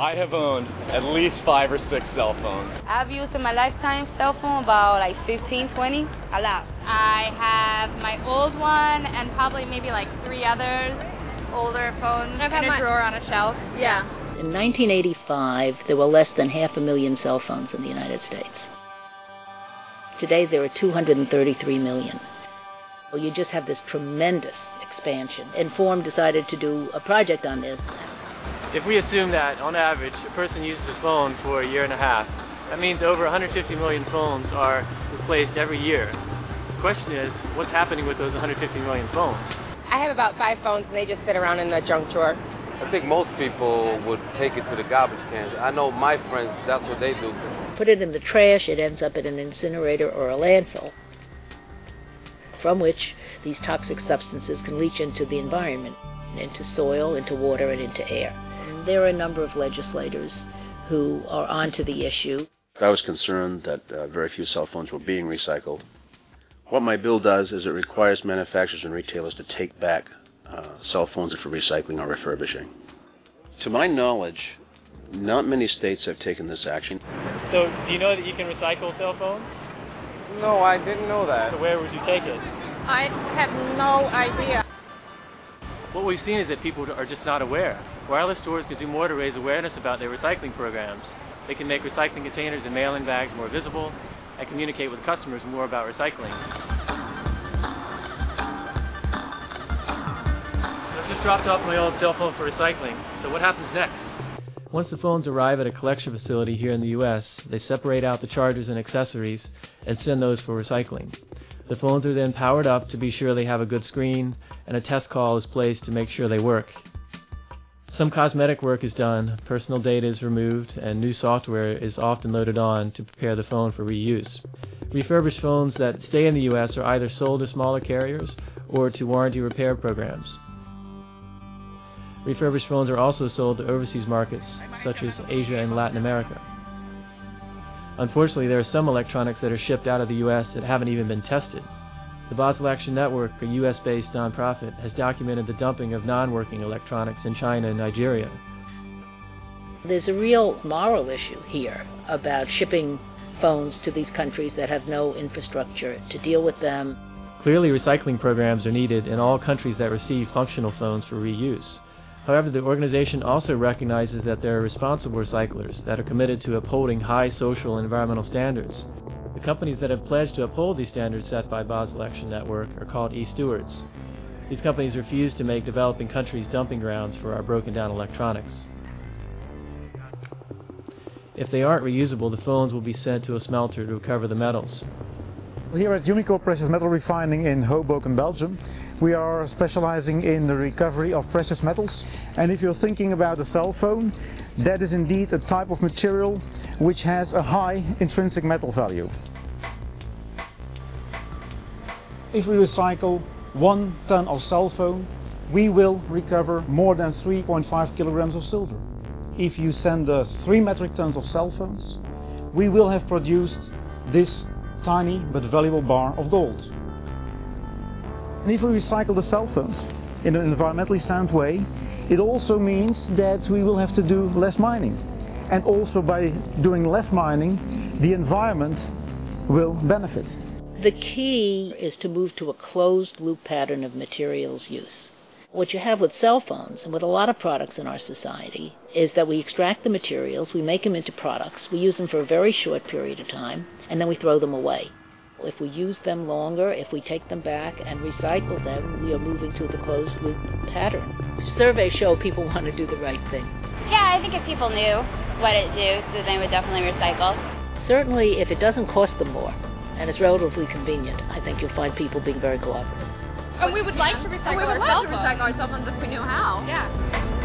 I have owned at least 5 or 6 cell phones. I've used in my lifetime cell phone about like 15, 20, a lot. I have my old one and probably maybe like 3 other older phones in a drawer on a shelf. Yeah. In 1985, there were less than 500,000 cell phones in the United States. Today, there are 233 million. Well, you just have this tremendous expansion. INFORM decided to do a project on this. If we assume that, on average, a person uses a phone for 1.5 years, that means over 150 million phones are replaced every year. The question is, what's happening with those 150 million phones? I have about 5 phones, and they just sit around in the junk drawer. I think most people would take it to the garbage cans. I know my friends, that's what they do. Put it in the trash, it ends up in an incinerator or a landfill, from which these toxic substances can leach into the environment, into soil, into water, and into air. There are a number of legislators who are onto the issue. I was concerned that very few cell phones were being recycled. What my bill does is it requires manufacturers and retailers to take back cell phones for recycling or refurbishing. To my knowledge, not many states have taken this action. So, do you know that you can recycle cell phones? No, I didn't know that. So where would you take it? I have no idea. What we've seen is that people are just not aware. Wireless stores could do more to raise awareness about their recycling programs. They can make recycling containers and mail-in bags more visible and communicate with customers more about recycling. So I've just dropped off my old cell phone for recycling. So what happens next? Once the phones arrive at a collection facility here in the U.S., they separate out the chargers and accessories and send those for recycling. The phones are then powered up to be sure they have a good screen, and a test call is placed to make sure they work. Some cosmetic work is done, personal data is removed, and new software is often loaded on to prepare the phone for reuse. Refurbished phones that stay in the U.S. are either sold to smaller carriers or to warranty repair programs. Refurbished phones are also sold to overseas markets, such as Asia and Latin America. Unfortunately, there are some electronics that are shipped out of the U.S. that haven't even been tested. The Basel Action Network, a U.S.-based nonprofit, has documented the dumping of non-working electronics in China and Nigeria. There's a real moral issue here about shipping phones to these countries that have no infrastructure to deal with them. Clearly, recycling programs are needed in all countries that receive functional phones for reuse. However, the organization also recognizes that there are responsible recyclers that are committed to upholding high social and environmental standards. The companies that have pledged to uphold these standards set by Basel Action Network are called e-Stewards. These companies refuse to make developing countries dumping grounds for our broken down electronics. If they aren't reusable, the phones will be sent to a smelter to recover the metals. Here at Umicore Precious Metal Refining in Hoboken, Belgium, we are specializing in the recovery of precious metals. And if you're thinking about a cell phone, that is indeed a type of material which has a high intrinsic metal value. If we recycle 1 ton of cell phone, we will recover more than 3.5 kilograms of silver. If you send us 3 metric tons of cell phones, we will have produced this tiny but valuable bar of gold. And if we recycle the cell phones in an environmentally sound way, it also means that we will have to do less mining. And also by doing less mining, the environment will benefit. The key is to move to a closed loop pattern of materials use. What you have with cell phones and with a lot of products in our society is that we extract the materials, we make them into products, we use them for a very short period of time, and then we throw them away. If we use them longer, if we take them back and recycle them, we are moving to the closed loop pattern. Surveys show people want to do the right thing. Yeah, I think if people knew what it do, then they would definitely recycle. Certainly, if it doesn't cost them more and it's relatively convenient, I think you'll find people being very cooperative. And we would like to recycle our cell phones if we knew how. Yeah.